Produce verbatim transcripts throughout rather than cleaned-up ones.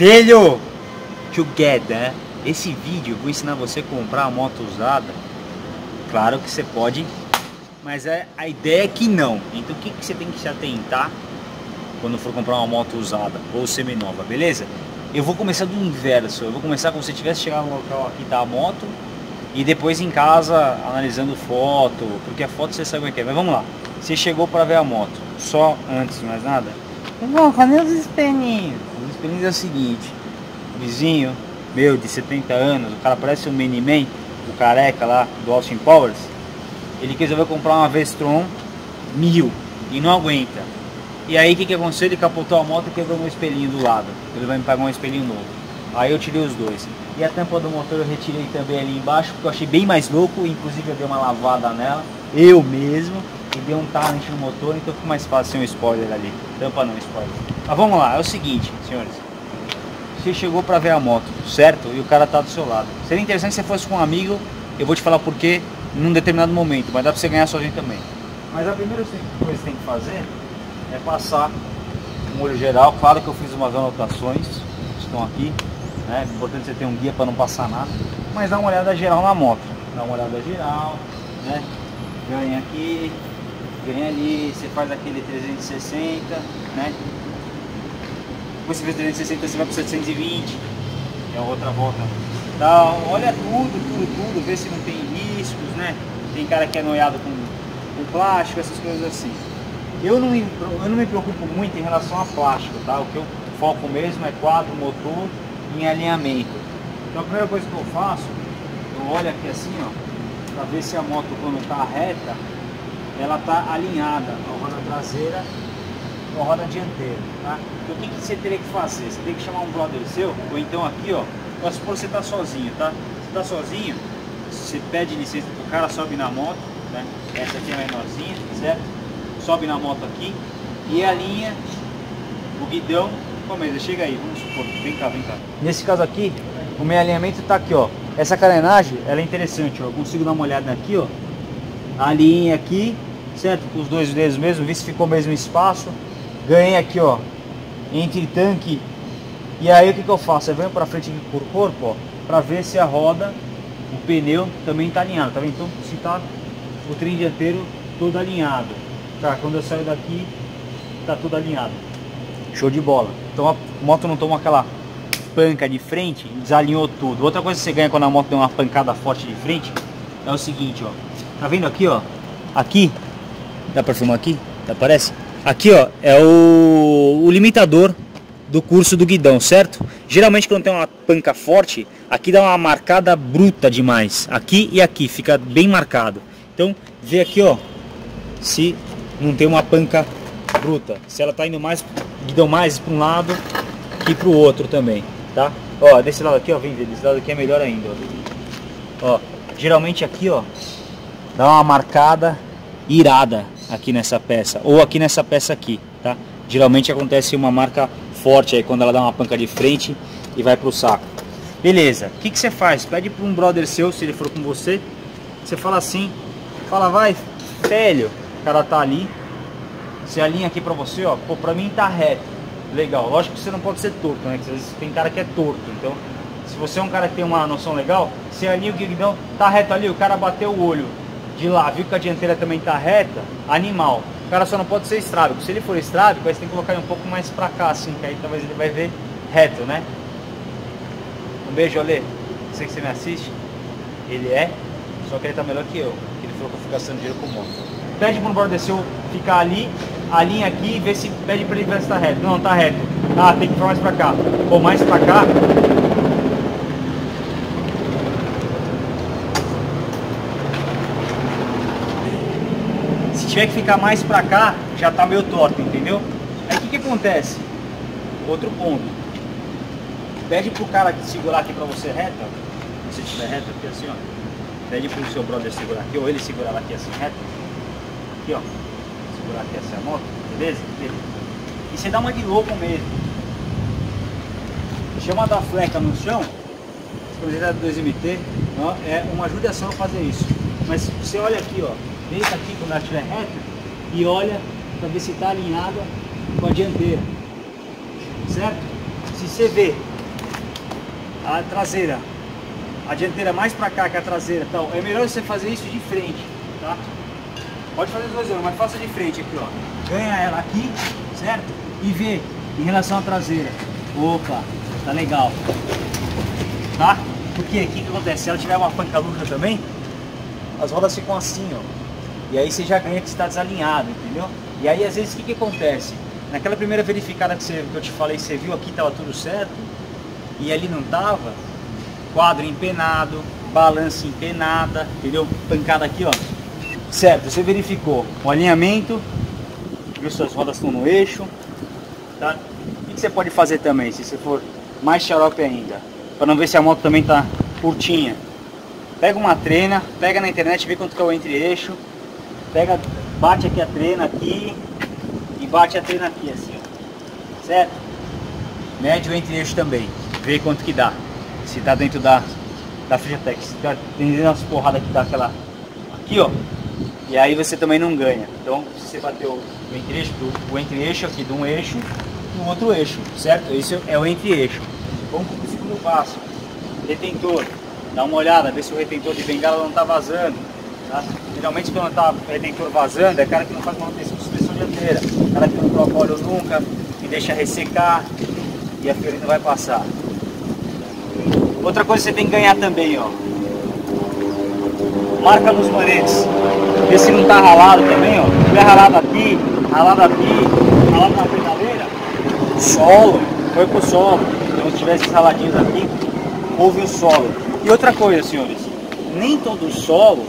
Filho, together, esse vídeo eu vou ensinar você a comprar uma moto usada. Claro que você pode, mas é, a ideia é que não. Então o que, que você tem que se atentar quando for comprar uma moto usada ou seminova, beleza? Eu vou começar do inverso, eu vou começar como se tivesse chegado no local aqui da moto e depois em casa analisando foto, porque a foto você sabe o que é. Mas vamos lá, você chegou para ver a moto, só antes de mais nada. Bom, cadê os espelhinhos? Os espelhinhos é o seguinte, o vizinho meu de setenta anos, o cara parece um Miniman, o careca lá do Austin Powers, ele resolveu comprar uma Vestron mil e não aguenta. E aí o que, que aconteceu? Ele capotou a moto e quebrou meu espelhinho do lado, ele vai me pagar um espelhinho novo. Aí eu tirei os dois. E a tampa do motor eu retirei também ali embaixo, porque eu achei bem mais louco, inclusive eu dei uma lavada nela, eu mesmo, e dei um talent no motor, então ficou mais fácil sem um spoiler ali. Tampa não, spoiler. Mas vamos lá, é o seguinte, senhores. Você chegou pra ver a moto, certo? E o cara tá do seu lado. Seria interessante se você fosse com um amigo, eu vou te falar porquê num determinado momento, mas dá pra você ganhar sozinho também. Mas a primeira coisa que você tem que fazer é passar um olho geral. Claro que eu fiz umas anotações, estão aqui. É importante você ter um guia para não passar nada, mas dá uma olhada geral na moto, dá uma olhada geral, né? Ganha aqui, ganha ali, você faz aquele trezentos e sessenta, né? Depois você fez trezentos e sessenta, você vai para setecentos e vinte, é outra volta. Então, olha tudo, tudo, tudo, vê se não tem riscos, né? Tem cara que é noiado com, com plástico, essas coisas assim. Eu não, me, eu não me preocupo muito em relação a plástico, tá? O que eu foco mesmo é quadro, motor, em alinhamento. Então a primeira coisa que eu faço, eu olho aqui assim, ó, para ver se a moto quando tá reta, ela tá alinhada, a roda traseira com a roda dianteira, tá? Então o que, que você teria que fazer? Você tem que chamar um brother seu, ou então aqui, ó, mas se você tá sozinho, tá? Você tá sozinho, você pede licença pro cara, sobe na moto, né? Essa aqui é menorzinha, certo? Sobe na moto aqui e alinha o guidão. Chega aí, vamos supor, vem cá, vem cá. Nesse caso aqui, o meu alinhamento tá aqui, ó. Essa carenagem, ela é interessante, ó. Eu consigo dar uma olhada aqui, ó. Alinhei aqui, certo? Com os dois dedos mesmo, vi se ficou o mesmo espaço. Ganhei aqui, ó, entre tanque. E aí o que que eu faço? Eu venho pra frente aqui por corpo, ó, pra ver se a roda, o pneu também tá alinhado, tá vendo? Então se tá o trem dianteiro todo alinhado. Tá, quando eu saio daqui, tá tudo alinhado. Show de bola. Então a moto não tomou aquela panca de frente, desalinhou tudo. Outra coisa que você ganha quando a moto tem uma pancada forte de frente é o seguinte, ó. Tá vendo aqui, ó? Aqui, dá pra filmar aqui? Aparece? Aqui, ó, é o, o limitador do curso do guidão, certo? Geralmente quando tem uma panca forte, aqui dá uma marcada bruta demais. Aqui e aqui, fica bem marcado. Então, vê aqui, ó, se não tem uma panca bruta. Se ela tá indo mais... guidão mais para um lado que para o outro também, tá? Ó, desse lado aqui, ó, vem ver, desse lado aqui é melhor ainda, ó. Ó, geralmente aqui, ó, dá uma marcada irada aqui nessa peça, ou aqui nessa peça aqui, tá? Geralmente acontece uma marca forte aí, quando ela dá uma panca de frente e vai para o saco. Beleza, o que que você faz? Pede para um brother seu, se ele for com você, você fala assim, fala, vai, velho, o cara tá ali. Você alinha aqui pra você, ó, pô, pra mim tá reto, legal. Lógico que você não pode ser torto, né, porque às vezes tem cara que é torto, então se você é um cara que tem uma noção legal, você alinha o guidão, tá reto ali, o cara bateu o olho de lá, viu que a dianteira também tá reta, animal. O cara só não pode ser estrábico, se ele for estrábico, aí você tem que colocar ele um pouco mais pra cá, assim, que aí talvez ele vai ver reto, né. Um beijo, Olê, sei que você me assiste, ele é, só que ele tá melhor que eu, porque ele falou que eu fico gastando dinheiro com moto. Pede pro brother seu ficar ali, a linha aqui e ver se pede para ele ver se tá reto. Não, tá reto. Ah, tem que ir mais para cá. Ou mais para cá. Se tiver que ficar mais para cá, já tá meio torto, entendeu? Aí o que que acontece? Outro ponto. Pede pro cara que segurar aqui para você reta. Se você estiver reto aqui assim, ó. Pede pro seu brother segurar aqui, ou ele segurar aqui assim reto. Aqui, ó. Segurar aqui essa moto, beleza? beleza? E você dá uma de louco mesmo. Chama da fleca no chão, dois M T, ó, é uma judiação a fazer isso. Mas você olha aqui, ó, deita aqui quando ela estiver reta e olha para ver se está alinhada com a dianteira, certo? Se você vê a traseira, a dianteira mais para cá que a traseira. Então é melhor você fazer isso de frente, tá? Pode fazer os dois anos, mas faça de frente aqui, ó. Ganha ela aqui, certo? E vê em relação à traseira. Opa, tá legal, tá? Porque aqui o que acontece? Se ela tiver uma pancaluca também, as rodas ficam assim, ó. E aí você já ganha que está desalinhado, entendeu? E aí às vezes o que, que acontece? Naquela primeira verificada que, você, que eu te falei, você viu aqui estava tudo certo e ali não estava. Quadro empenado, balança empenada, entendeu? Pancada aqui, ó. Certo, você verificou o alinhamento, viu, suas rodas estão no eixo, tá? O que você pode fazer também, se você for mais xarope ainda, para não ver se a moto também tá curtinha? Pega uma trena, pega na internet, vê quanto que é o entre-eixo, pega, bate aqui a trena aqui e bate a trena aqui assim, ó. Certo? Mede o entre-eixo também, vê quanto que dá, se tá dentro da, da Friatex, se tá dentro das porradas que dá aquela aqui, ó. E aí você também não ganha. Então, se você bateu o entre-eixo, o entre-eixo aqui de um eixo e o outro eixo, certo? Esse é o entre-eixo. Vamos para o segundo passo. Retentor. Dá uma olhada, ver se o retentor de bengala não está vazando, tá? Geralmente quando está o retentor vazando, é cara que não faz manutenção de suspensão dianteira. Cara que não coloca óleo nunca, que deixa ressecar e a fiorina vai passar. Outra coisa que você tem que ganhar também, ó. Marca nos manetes. Vê se não tá ralado também, ó. Se tiver ralado aqui, ralado aqui, ralado na pedaleira, solo, foi pro solo. Então se tiver esses raladinhos aqui, houve o solo. E outra coisa, senhores, nem todo solo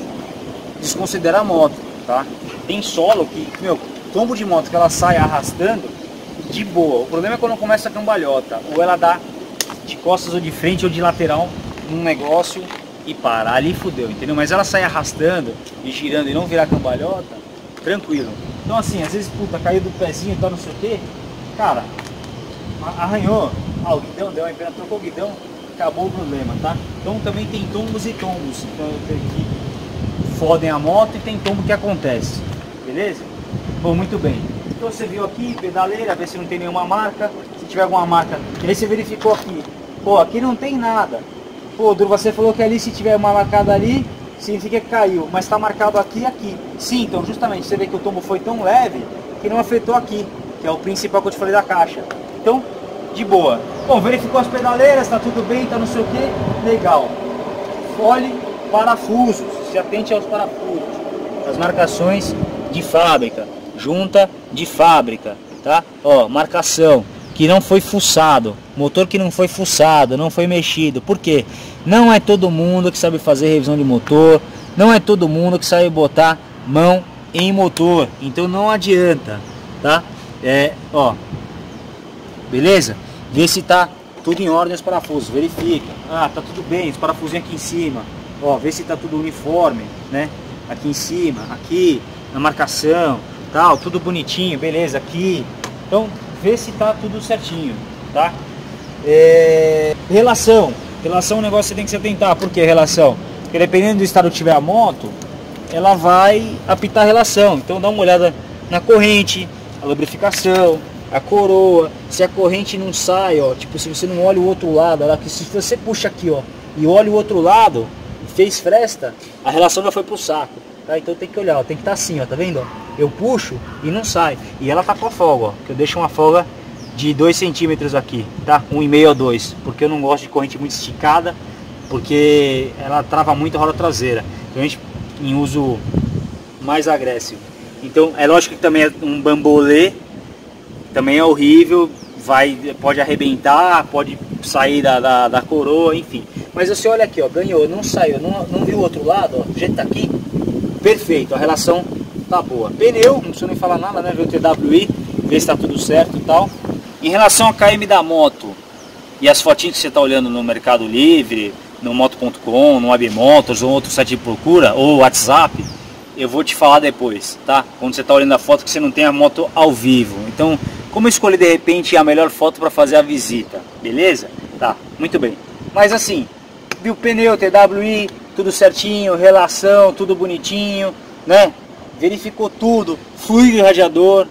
desconsidera a moto, tá? Tem solo que, meu, tombo de moto que ela sai arrastando, de boa. O problema é quando começa a cambalhota, ou ela dá de costas ou de frente ou de lateral num negócio e para, ali fudeu, entendeu? Mas ela sai arrastando e girando e não virar cambalhota, tranquilo. Então assim, às vezes, puta, caiu do pezinho e tá, não sei o que, cara, arranhou, ah, o guidão deu uma empena, trocou o guidão, acabou o problema, tá? Então também tem tombos e tombos, então que fodem a moto, e tem tombo que acontece, beleza? Bom, muito bem. Então você viu aqui, pedaleira, ver se não tem nenhuma marca, se tiver alguma marca, e aí você verificou aqui, pô, aqui não tem nada. Pô, Duro, você falou que ali, se tiver uma marcada ali, significa que caiu, mas está marcado aqui e aqui. Sim, então justamente você vê que o tombo foi tão leve que não afetou aqui, que é o principal que eu te falei da caixa. Então, de boa. Bom, verificou as pedaleiras, está tudo bem, está não sei o que, legal. Olhe parafusos, se atente aos parafusos, as marcações de fábrica, junta de fábrica, tá? Ó, marcação que não foi fuçado, motor que não foi fuçado, não foi mexido. Por quê? Não é todo mundo que sabe fazer revisão de motor, não é todo mundo que sabe botar mão em motor, então não adianta, tá? É, ó, beleza? Vê se tá tudo em ordem os parafusos, verifica. Ah, tá tudo bem, os parafusinhos aqui em cima, ó, vê se tá tudo uniforme, né? Aqui em cima, aqui, na marcação, tal, tudo bonitinho, beleza, aqui, então... Vê se tá tudo certinho, tá? É... Relação. Relação é um negócio que você tem que se atentar. Por que relação? Porque dependendo do estado que tiver a moto, ela vai apitar a relação. Então dá uma olhada na corrente, a lubrificação, a coroa. Se a corrente não sai, ó, tipo, se você não olha o outro lado, ela, se você puxa aqui, ó, e olha o outro lado, fez fresta, a relação já foi pro saco, tá? Então tem que olhar, ó, tem que estar tá assim, ó, tá vendo, ó? Eu puxo e não sai. E ela tá com a folga, ó, que eu deixo uma folga de dois centímetros aqui, tá? um vírgula cinco ou dois, porque eu não gosto de corrente muito esticada, porque ela trava muito a roda traseira. Então a gente em uso mais agressivo. Então é lógico que também é um bambolê, também é horrível, vai, pode arrebentar, pode sair da, da, da coroa, enfim. Mas você olha aqui, ó, ganhou, não saiu, não, não viu o outro lado, ó, do jeito que tá aqui, perfeito, a relação... tá boa. Pneu, não preciso nem falar nada, né? Ver o T W I, ver se tá tudo certo e tal. Em relação ao K M da moto e as fotinhas que você tá olhando no Mercado Livre, no moto ponto com, no A B Motors ou outro site de procura, ou WhatsApp, eu vou te falar depois, tá? Quando você tá olhando a foto que você não tem a moto ao vivo. Então, como escolher de repente a melhor foto para fazer a visita, beleza? Tá, muito bem. Mas assim, viu pneu, T W I, tudo certinho, relação, tudo bonitinho, né? Verificou tudo, fluido radiador,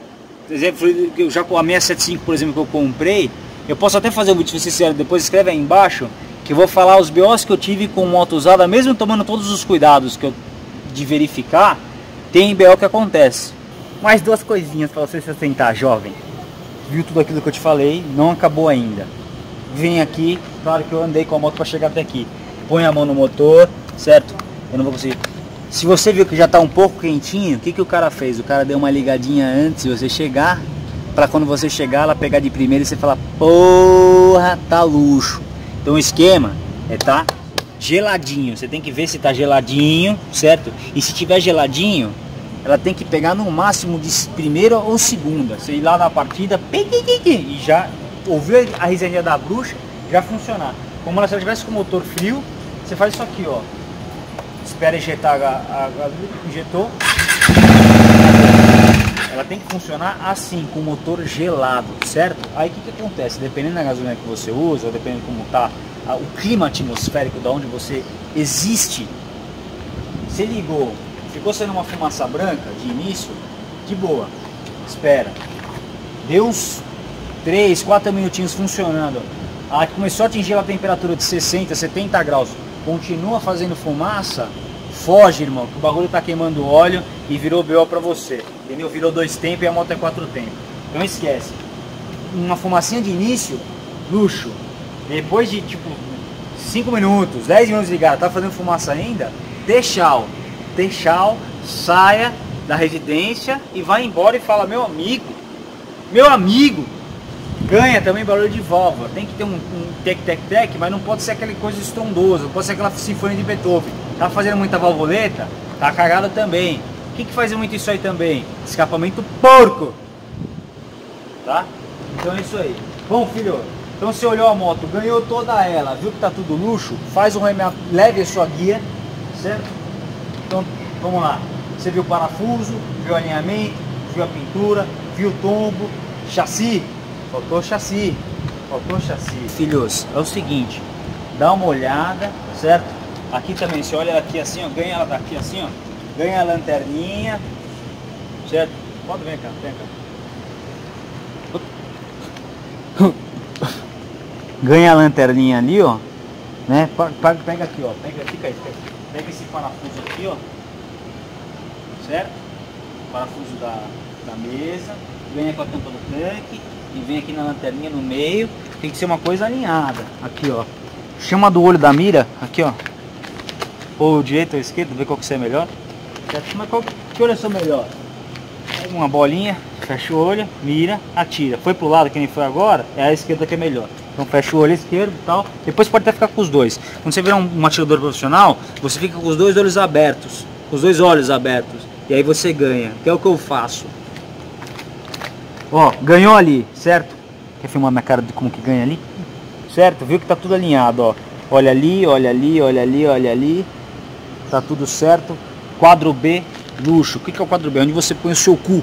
por exemplo, já com a seis sete cinco, por exemplo, que eu comprei, eu posso até fazer um vídeo sincero, depois escreve aí embaixo, que eu vou falar os B Os que eu tive com moto usada, mesmo tomando todos os cuidados que eu de verificar, tem B O que acontece. Mais duas coisinhas para você se atentar, jovem. Viu tudo aquilo que eu te falei, não acabou ainda. Vem aqui, claro que eu andei com a moto para chegar até aqui. Põe a mão no motor, certo? Eu não vou conseguir. Se você viu que já está um pouco quentinho, o que, que o cara fez? O cara deu uma ligadinha antes de você chegar, para quando você chegar, ela pegar de primeira e você falar, porra, tá luxo. Então o esquema é tá geladinho, você tem que ver se tá geladinho, certo? E se tiver geladinho, ela tem que pegar no máximo de primeira ou segunda. Você ir lá na partida, e já ouviu a risadinha da bruxa, já funcionar. Como ela, se ela tivesse com o motor frio, você faz isso aqui, ó. Espera injetar a gasolina, injetou. Ela tem que funcionar assim, com o motor gelado, certo? Aí o que, que acontece? Dependendo da gasolina que você usa, ou dependendo de como tá a, o clima atmosférico de onde você existe, você ligou, ficou sendo uma fumaça branca de início, de boa, espera, deu uns três, quatro minutinhos funcionando, a, começou a atingir a temperatura de sessenta, setenta graus, continua fazendo fumaça, foge, irmão, que o bagulho tá queimando óleo e virou B O pra você, entendeu? Virou dois tempos e a moto é quatro tempos. Então esquece, uma fumacinha de início, luxo. Depois de tipo cinco minutos, dez minutos ligado, tá fazendo fumaça ainda, deixa-o, deixa-o, saia da residência e vai embora e fala, meu amigo, meu amigo. Ganha também barulho de válvula, tem que ter um, um tec-tec-tec, mas não pode ser aquela coisa estrondosa, não pode ser aquela sinfonia de Beethoven. Tá fazendo muita valvoleta? Tá cagada também. O que que faz muito isso aí também? Escapamento porco! Tá? Então é isso aí. Bom, filho, então você olhou a moto, ganhou toda ela, viu que tá tudo luxo, faz um remate, leve a sua guia, certo? Então, vamos lá. Você viu o parafuso, viu o alinhamento, viu a pintura, viu o tombo, chassi. Faltou chassi, faltou chassi. Filhos, é o seguinte, dá uma olhada, certo? Aqui também, você olha aqui assim, ó, ganha ela daqui assim, ó, ganha a lanterninha, certo? Pode vir cá, vem cá. Ganha a lanterninha ali, ó, né? Pega aqui, ó, pega, fica aí, pega, pega esse parafuso aqui, ó, certo? Parafuso da, da mesa, ganha com a tampa do tanque. E vem aqui na lanterninha no meio. Tem que ser uma coisa alinhada. Aqui, ó. Chama do olho da mira. Aqui, ó. Ou direito ou esquerdo. Ver qual que é melhor. Mas qual que olho é seu melhor? Uma bolinha. Fecha o olho. Mira. Atira. Foi pro lado que nem foi agora. É a esquerda que é melhor. Então fecha o olho esquerdo e tal. Depois pode até ficar com os dois. Quando você virar um, um atirador profissional, você fica com os dois olhos abertos. Com os dois olhos abertos. E aí você ganha. Que é o que eu faço. Ó, ganhou ali, certo? Quer filmar minha cara de como que ganha ali? Certo? Viu que tá tudo alinhado, ó. Olha ali, olha ali, olha ali, olha ali. Tá tudo certo. Quadro B, luxo. O que que é o quadro B? Onde você põe o seu cu.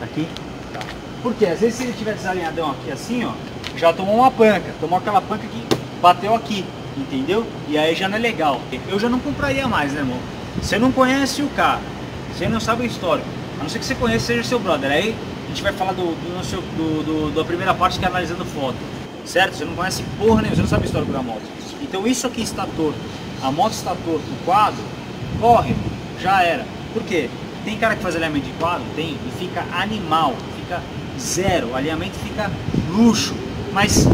Aqui. Tá. Porque às vezes se ele tiver desalinhadão aqui assim, ó, já tomou uma panca. Tomou aquela panca que bateu aqui, entendeu? E aí já não é legal. Eu já não compraria mais, né, irmão? Você não conhece o cara. Você não sabe a história. A não ser que você conheça, seja seu brother. Aí... a gente vai falar do, do, seu, do, do da primeira parte que é analisando foto, certo? Você não conhece porra nenhuma, você não sabe a história da moto. Então isso aqui está torto, a moto está torto, o quadro, corre, já era. Por quê? Tem cara que faz alinhamento de quadro, tem, e fica animal, fica zero, o alinhamento fica luxo. Mas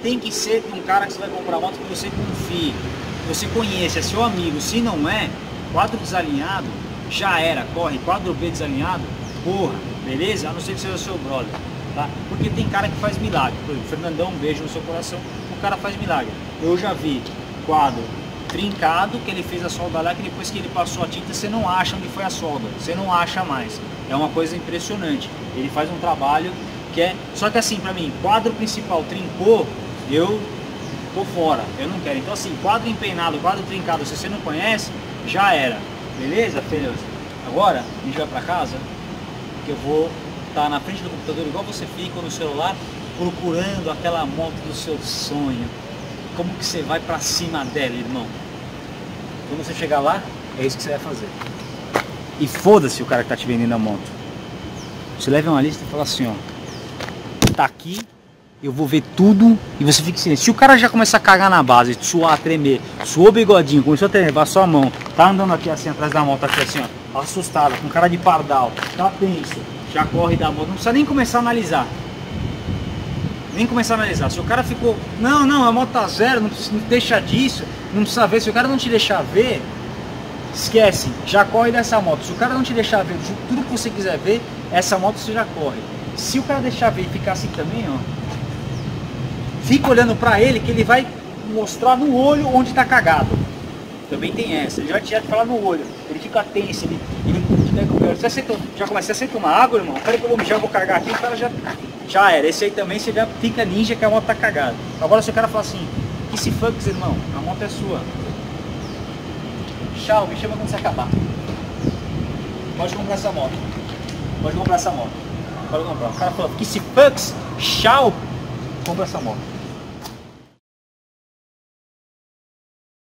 tem que ser um cara que você vai comprar a moto que você confie, que você conheça, é seu amigo. Se não é, quadro desalinhado, já era, corre, quadro B desalinhado, porra. Beleza? A não ser que seja o seu brother, tá? Porque tem cara que faz milagre. Por exemplo, Fernandão, um beijo no seu coração, o cara faz milagre. Eu já vi quadro trincado, que ele fez a solda lá, que depois que ele passou a tinta, você não acha onde foi a solda, você não acha mais. É uma coisa impressionante. Ele faz um trabalho que é... Só que assim, pra mim, quadro principal trincou, eu tô fora, eu não quero. Então assim, quadro empenado, quadro trincado, se você não conhece, já era. Beleza, filhos? Agora, a gente vai pra casa... eu vou estar na frente do computador igual você fica no celular procurando aquela moto do seu sonho. Como que você vai pra cima dela, irmão? Quando você chegar lá, é isso que você vai fazer. E foda-se o cara que tá te vendendo a moto. Você leva uma lista e fala assim, ó, tá aqui Eu vou ver tudo e você fica em silêncio. Se o cara já começa a cagar na base, suar, tremer, suou o bigodinho, começou a tremer, passou a mão, tá andando aqui assim atrás da mão, tá aqui assim, ó, assustada, com cara de pardal, tá tenso, já corre da mão, não precisa nem começar a analisar. Nem começar a analisar. Se o cara ficou, não, não, a moto tá zero, não precisa, não deixa disso, não precisa ver. Se o cara não te deixar ver, esquece, já corre dessa moto. Se o cara não te deixar ver tudo que você quiser ver, essa moto você já corre. Se o cara deixar ver e ficar assim também, ó, fica olhando pra ele que ele vai mostrar no olho onde tá cagado. Também tem essa. Ele já te fala no olho. Ele fica tenso. Ele, ele, ele você aceita, já começa a aceitar uma água, irmão? Peraí que eu vou mijar, vou cagar aqui. O cara já, já era. Esse aí também você já fica ninja que a moto tá cagada. Agora se o cara falar assim, que se funk, irmão, a moto é sua. Tchau, me chama quando você acabar. Pode comprar essa moto. Pode comprar essa moto. Pode comprar. O cara falou, que se funk, tchau, compra essa moto.